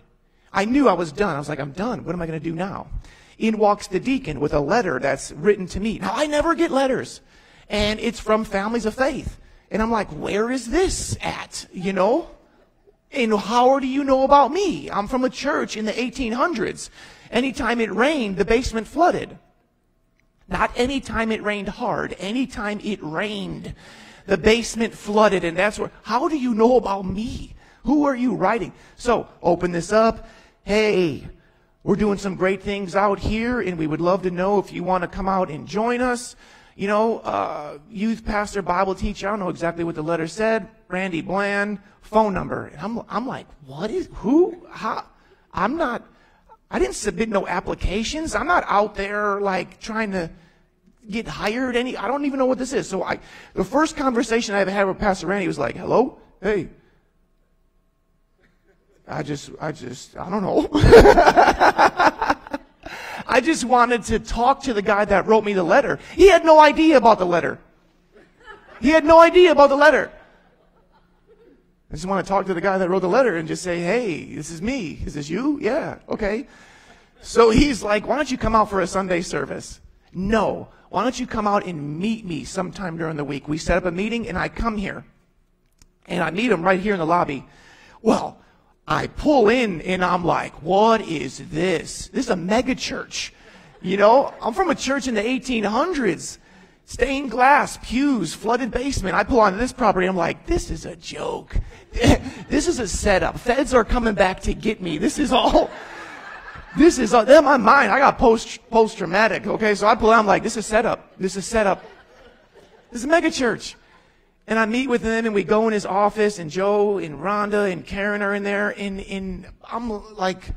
I knew I was done. I was like, I'm done. What am I going to do now? In walks the deacon with a letter that's written to me. Now, I never get letters, and it's from Families of Faith. And I'm like, where is this at, you know? And how do you know about me? I'm from a church in the 1800s. Anytime it rained, the basement flooded. Not anytime it rained hard. Anytime it rained, the basement flooded, and that's where, how do you know about me? Who are you writing? So, open this up. Hey, we're doing some great things out here, and we would love to know if you want to come out and join us. You know, youth pastor, Bible teacher, I don't know exactly what the letter said, Randy Bland, phone number. And I'm like, what is, who, how? I didn't submit no applications. I'm not out there, like, trying to get hired any, I don't even know what this is. So the first conversation I ever had with Pastor Randy was like, hello, hey, I don't know. I just wanted to talk to the guy that wrote me the letter. He had no idea about the letter. He had no idea about the letter. I just want to talk to the guy that wrote the letter and just say, hey, this is me. Is this you? Yeah. Okay. So he's like, why don't you come out for a Sunday service? No. Why don't you come out and meet me sometime during the week? We set up a meeting, and I come here, and I meet him right here in the lobby. Well, I pull in, and I'm like, what is this? This is a mega church. You know, I'm from a church in the 1800s. Stained glass, pews, flooded basement. I pull onto this property, I'm like, this is a joke. This is a setup. Feds are coming back to get me. This is all... This is in my mind. I got post-traumatic, okay? So I pull out, I'm like, this is set up. This is set up. This is a mega church. And I meet with him, and we go in his office, and Joe and Rhonda and Karen are in there, and I'm like,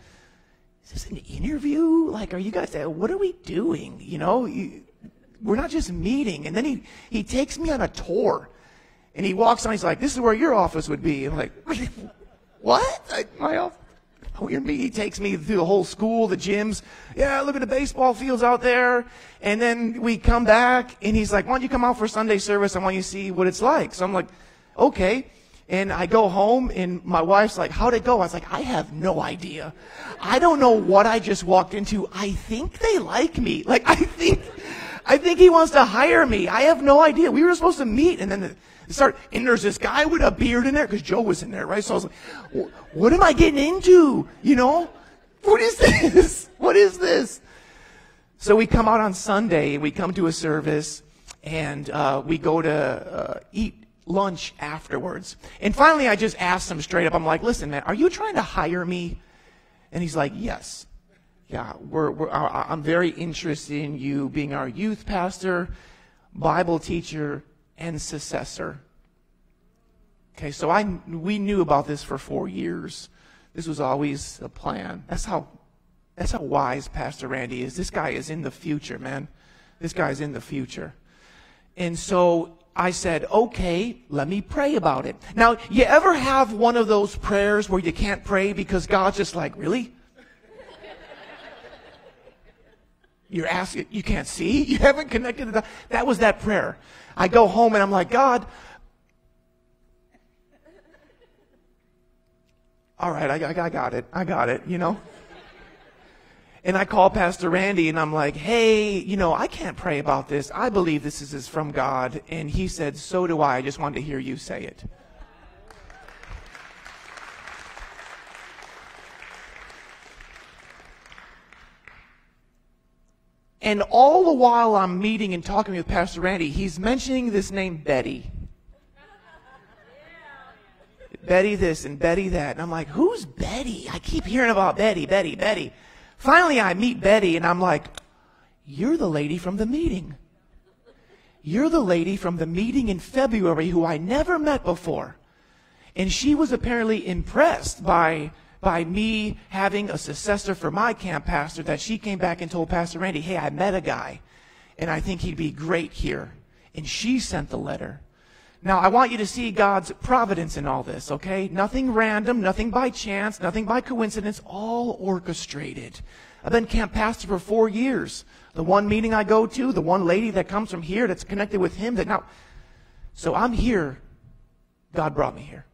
is this an interview? Like, are you guys, what are we doing? You know, we're not just meeting. And then he takes me on a tour, and he walks on, he's like, this is where your office would be. I'm like, what? Like, my office? He takes me through the whole school, the gyms. Yeah, look at the baseball fields out there. And then we come back, and he's like, why don't you come out for Sunday service? I want you to see what it's like. So I'm like, okay. And I go home, and my wife's like, how'd it go? I was like, I have no idea. I don't know what I just walked into. I think they like me. Like, I think he wants to hire me. I have no idea. We were supposed to meet, and then there's this guy with a beard in there, because Joe was in there, right? So I was like, what am I getting into? You know? What is this? What is this? So we come out on Sunday, we come to a service, and we go to eat lunch afterwards. And finally, I just asked him straight up, I'm like, listen, man, are you trying to hire me? And he's like, yes. Yeah, I'm very interested in you being our youth pastor, Bible teacher, and successor. Okay, so we knew about this for 4 years. This was always a plan. That's how wise Pastor Randy is. This guy is in the future, man. This guy is in the future. And so I said, okay, let me pray about it. Now, you ever have one of those prayers where you can't pray because God's just like, really? You're asking, you can't see? You haven't connected the dots? That was that prayer. I go home and I'm like, God, all right, I got it. I got it, you know? And I call Pastor Randy and I'm like, hey, you know, I can't pray about this. I believe this is from God. And he said, so do I. I just wanted to hear you say it. And all the while I'm meeting and talking with Pastor Randy, he's mentioning this name, Betty. Yeah. Betty this and Betty that. And I'm like, who's Betty? I keep hearing about Betty, Betty, Betty. Finally, I meet Betty, and I'm like, you're the lady from the meeting. You're the lady from the meeting in February who I never met before. And she was apparently impressed by me having a successor for my camp pastor, that she came back and told Pastor Randy, hey, I met a guy, and I think he'd be great here. And she sent the letter. Now, I want you to see God's providence in all this, okay? Nothing random, nothing by chance, nothing by coincidence, all orchestrated. I've been camp pastor for 4 years. The one meeting I go to, the one lady that comes from here that's connected with him. So I'm here. God brought me here.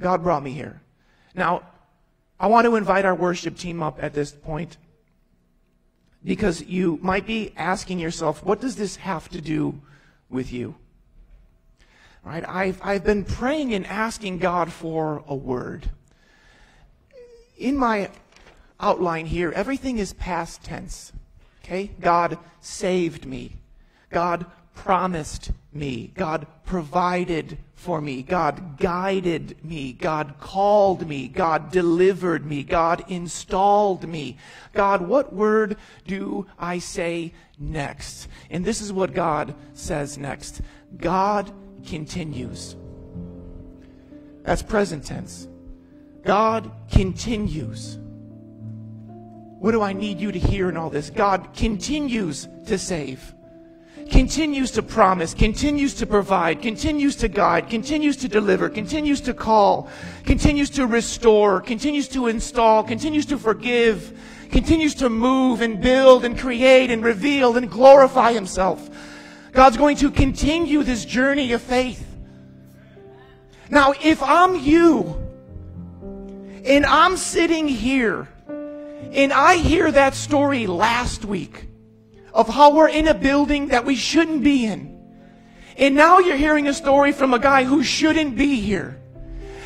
God brought me here. Now, I want to invite our worship team up at this point, because you might be asking yourself, what does this have to do with you? All right, I've been praying and asking God for a word. In my outline here, everything is past tense. Okay? God saved me. God promised me. God provided for me. God guided me. God called me. God delivered me. God installed me. God, what word do I say next? And this is what God says next. God continues. That's present tense. God continues. What do I need you to hear in all this? God continues to save. Continues to promise, continues to provide, continues to guide, continues to deliver, continues to call, continues to restore, continues to install, continues to forgive, continues to move and build and create and reveal and glorify himself. God's going to continue this journey of faith. Now, if I'm you, and I'm sitting here, and I hear that story last week, of how we're in a building that we shouldn't be in. And now you're hearing a story from a guy who shouldn't be here.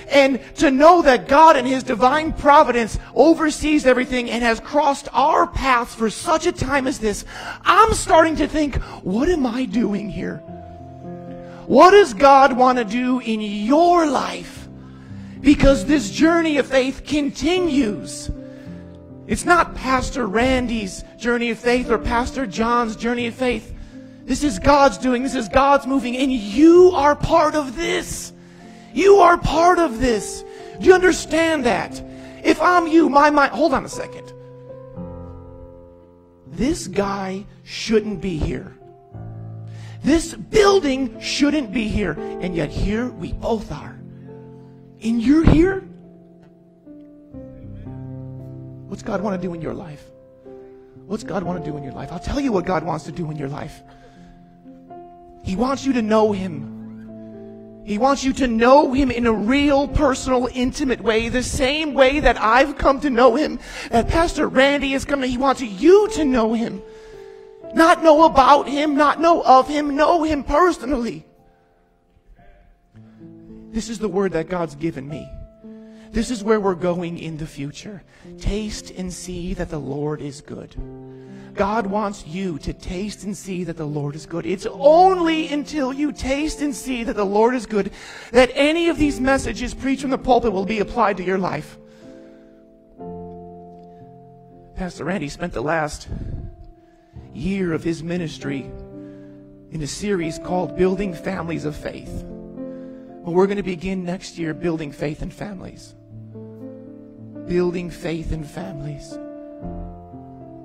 And to know that God in his divine providence oversees everything and has crossed our paths for such a time as this, I'm starting to think, what am I doing here? What does God want to do in your life? Because this journey of faith continues. It's not Pastor Randy's journey of faith or Pastor John's journey of faith. This is God's doing. This is God's moving. And you are part of this. You are part of this. Do you understand that? If I'm you, my mind... Hold on a second. This guy shouldn't be here. This building shouldn't be here. And yet here we both are. And you're here? What's God want to do in your life? What's God want to do in your life? I'll tell you what God wants to do in your life. He wants you to know Him. He wants you to know Him in a real, personal, intimate way, the same way that I've come to know Him, that Pastor Randy has come to. He wants you to know Him. Not know about Him, not know of Him, know Him personally. This is the word that God's given me. This is where we're going in the future. Taste and see that the Lord is good. God wants you to taste and see that the Lord is good. It's only until you taste and see that the Lord is good that any of these messages preached from the pulpit will be applied to your life. Pastor Randy spent the last year of his ministry in a series called Building Families of Faith. Well, we're going to begin next year building faith in families. Building faith in families.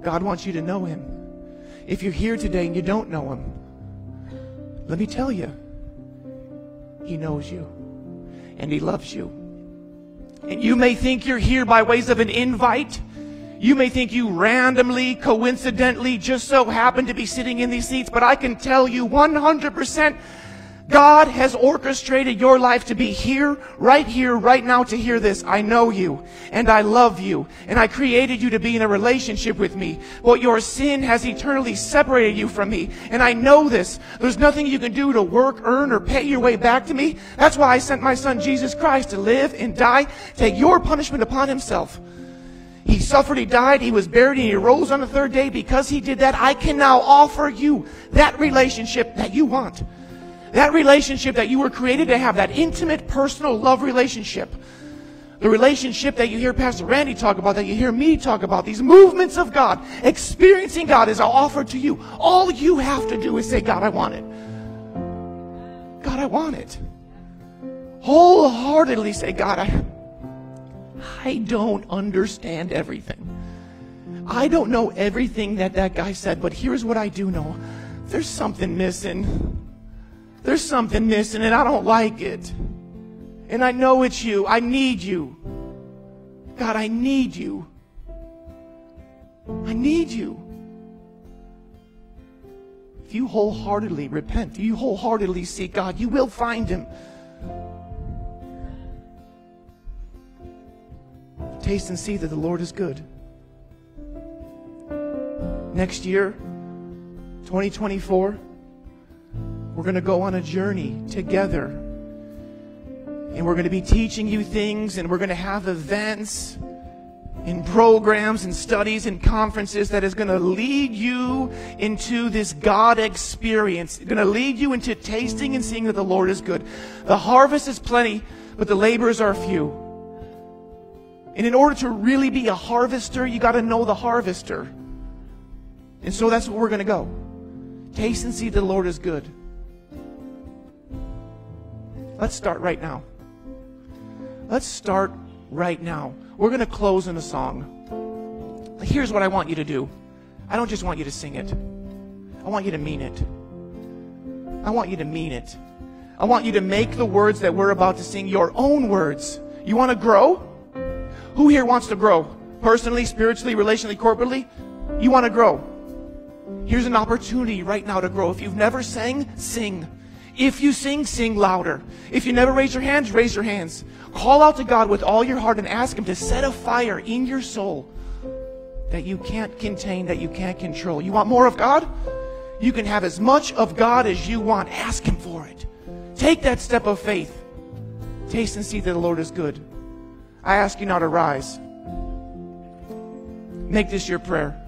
God wants you to know Him. If you're here today and you don't know Him, let me tell you, He knows you and He loves you. And you may think you're here by ways of an invite. You may think you randomly, coincidentally, just so happen to be sitting in these seats, but I can tell you 100% God has orchestrated your life to be here, right now to hear this. I know you, and I love you, and I created you to be in a relationship with me. But your sin has eternally separated you from me, and I know this. There's nothing you can do to work, earn, or pay your way back to me. That's why I sent my Son, Jesus Christ, to live and die, take your punishment upon Himself. He suffered, He died, He was buried, and He rose on the third day. Because He did that, I can now offer you that relationship that you want. That relationship that you were created to have, that intimate, personal love relationship. The relationship that you hear Pastor Randy talk about, that you hear me talk about, these movements of God, experiencing God is offered to you. All you have to do is say, God, I want it. God, I want it. Wholeheartedly say, God, I don't understand everything. I don't know everything that guy said, but here's what I do know. There's something missing. There's something missing and I don't like it. And I know it's you. I need you. God, I need you. I need you. If you wholeheartedly repent, if you wholeheartedly seek God, you will find Him. Taste and see that the Lord is good. Next year, 2024, we're going to go on a journey together. And we're going to be teaching you things, and we're going to have events and programs and studies and conferences that is going to lead you into this God experience. It's going to lead you into tasting and seeing that the Lord is good. The harvest is plenty, but the laborers are few. And in order to really be a harvester, you got to know the harvester. And so that's what we're going to go. Taste and see that the Lord is good. Let's start right now. Let's start right now. We're going to close in a song. Here's what I want you to do. I don't just want you to sing it. I want you to mean it. I want you to mean it. I want you to make the words that we're about to sing your own words. You want to grow? Who here wants to grow? Personally, spiritually, relationally, corporately? You want to grow. Here's an opportunity right now to grow. If you've never sang, sing. If you sing, sing louder. If you never raise your hands, raise your hands. Call out to God with all your heart and ask Him to set a fire in your soul that you can't contain, that you can't control. You want more of God? You can have as much of God as you want. Ask Him for it. Take that step of faith. Taste and see that the Lord is good. I ask you now to rise. Make this your prayer.